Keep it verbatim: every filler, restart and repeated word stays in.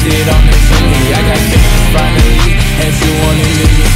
twisted on the team. I got famous finally, everyone in the